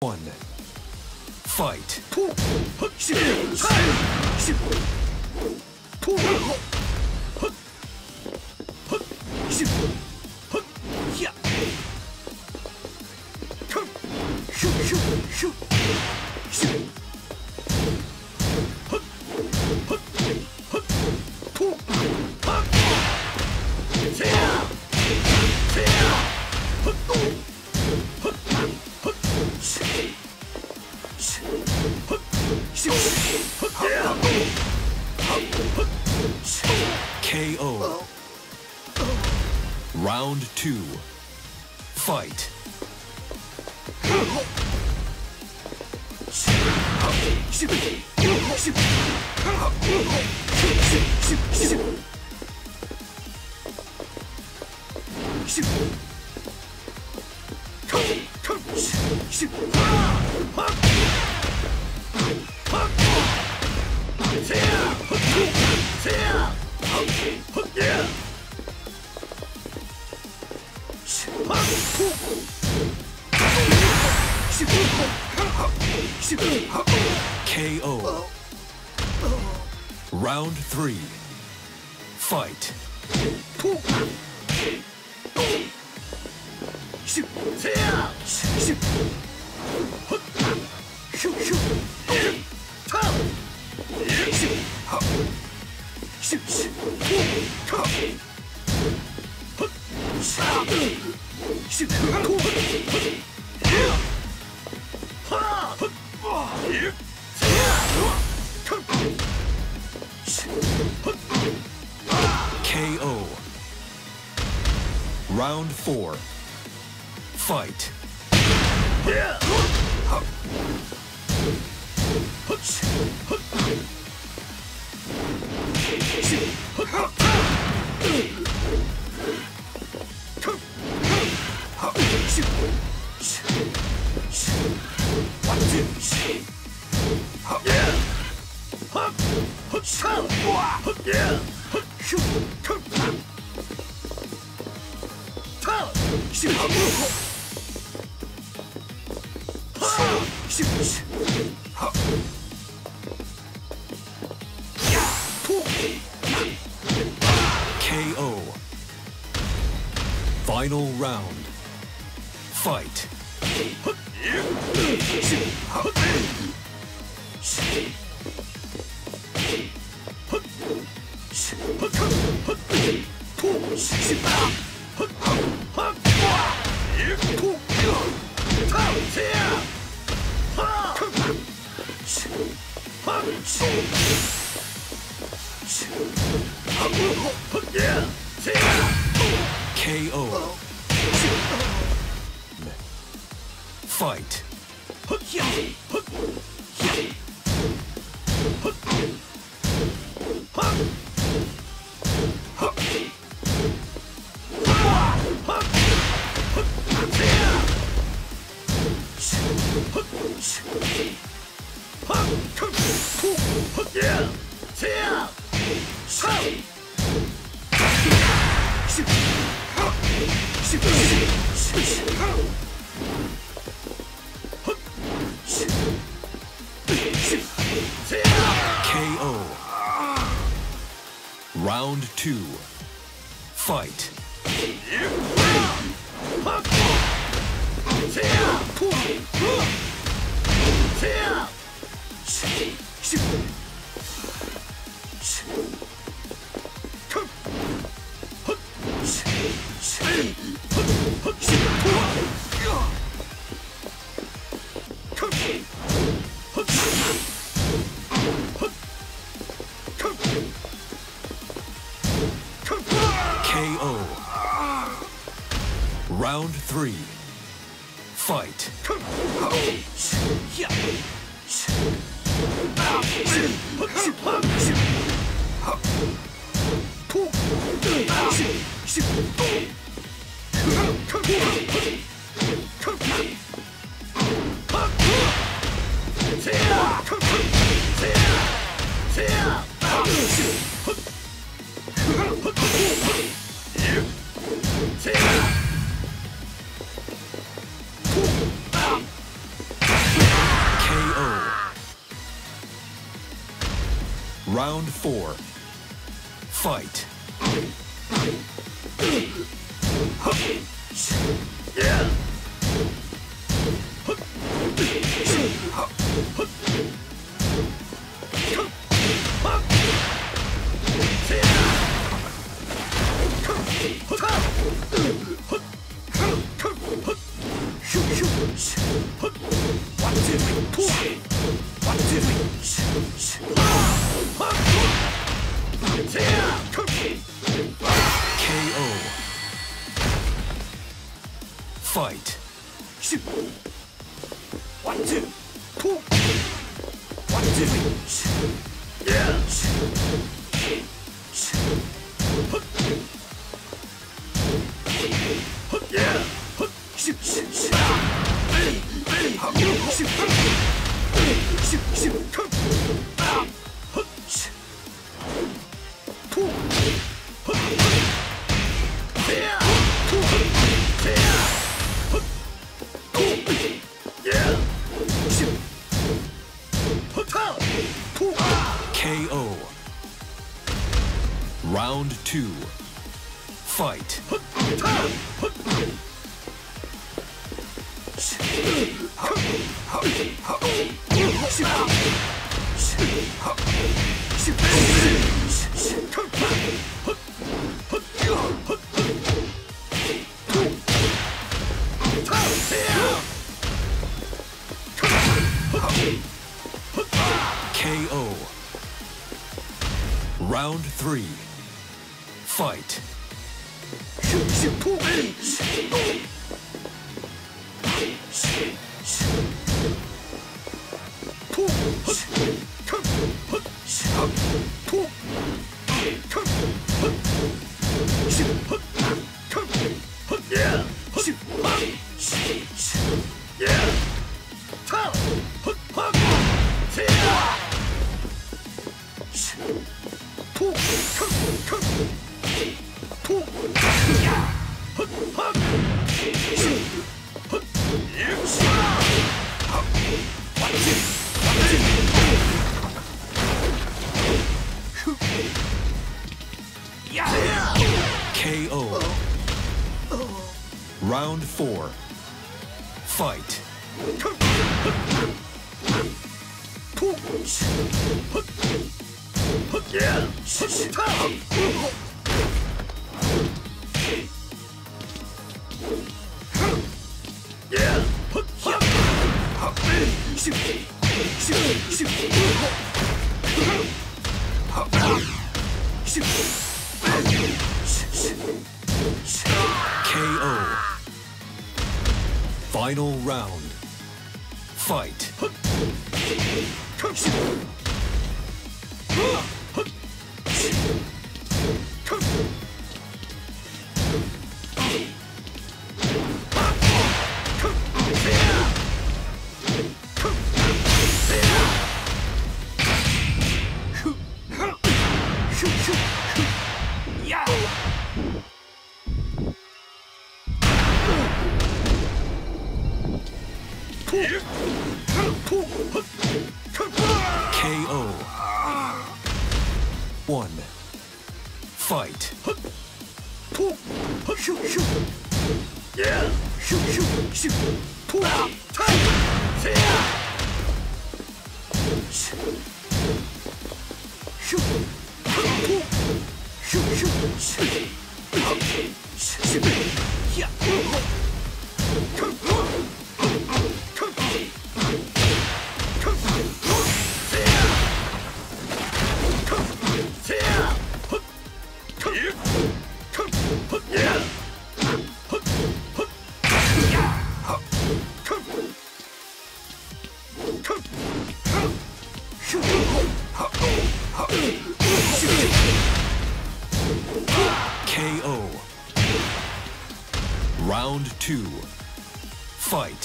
1. Fight. KO. Round 2. Fight. KO. Round 3. Fight. KO. Round 4. Fight. KO. Final round. Fight. KO. Fight. KO. Round 2. Fight. KO. Round 3. Fight. Round 4. Fight. KO. Fight. 1, 2, 2. 1, 2, 3. KO. Round 2. Fight. KO. Round 3. Fight. KO. Round 4. Fight. KO. Final round. Fight. KO. 1. Fight. KO. Round 2. Fight.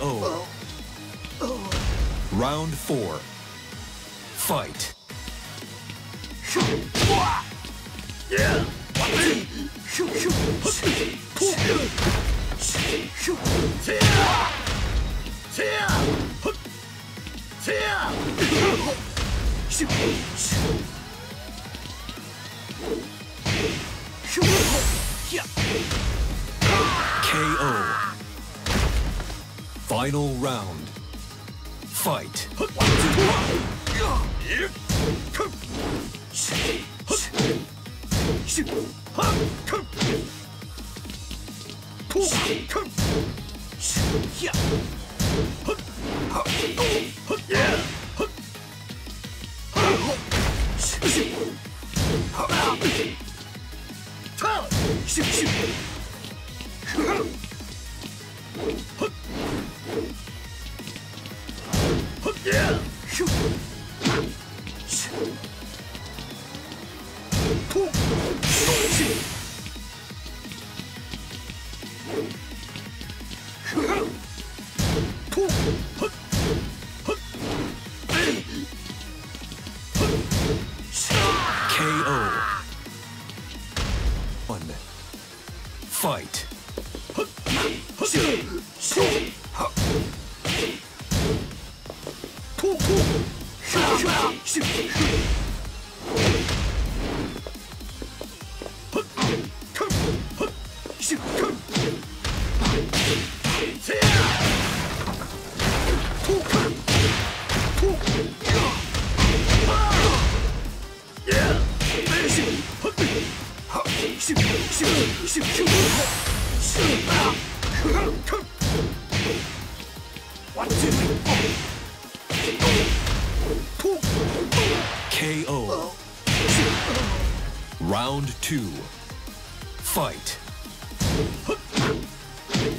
KO. Round 4. Fight. KO. Final round. Fight. KO. Fight. KO. Round 2. Fight. KO.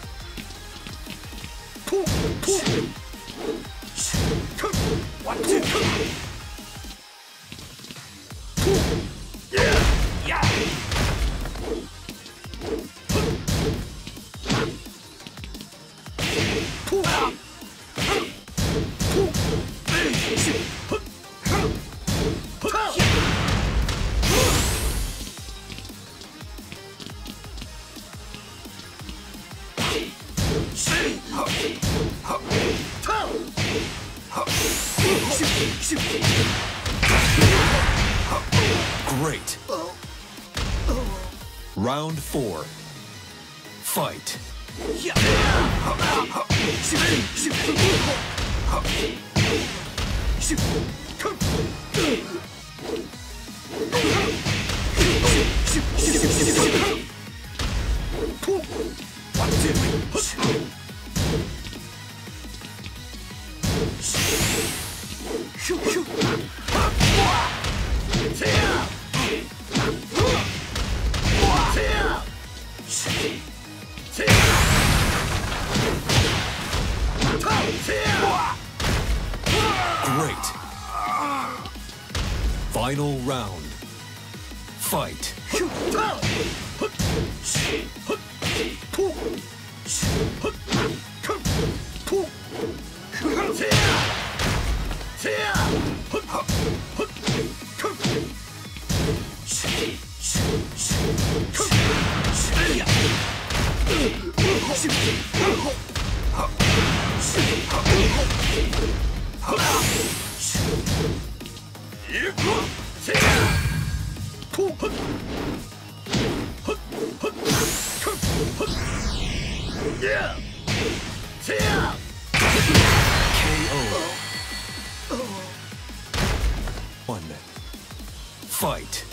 Great. Round 4. Fight. Great. Final round. Fight. one then. Fight.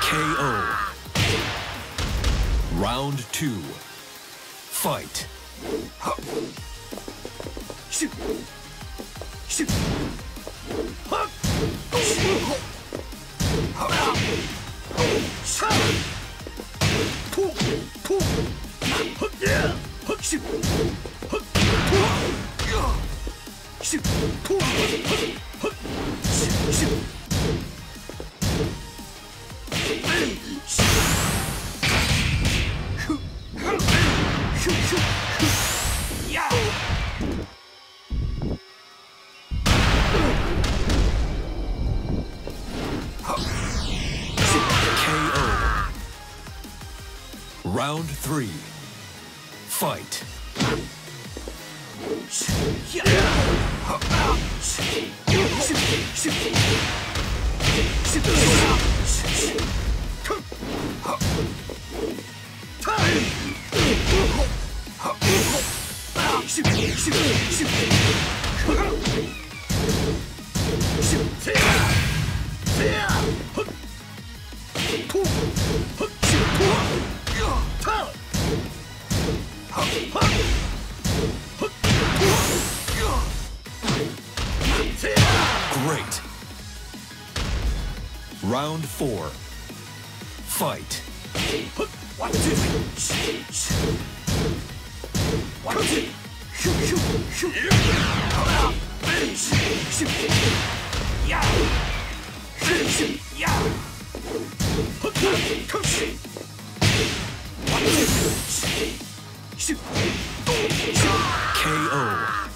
KO. Round 2. Fight. KO. Round 3. Fight. Great. Round 4. Fight. KO.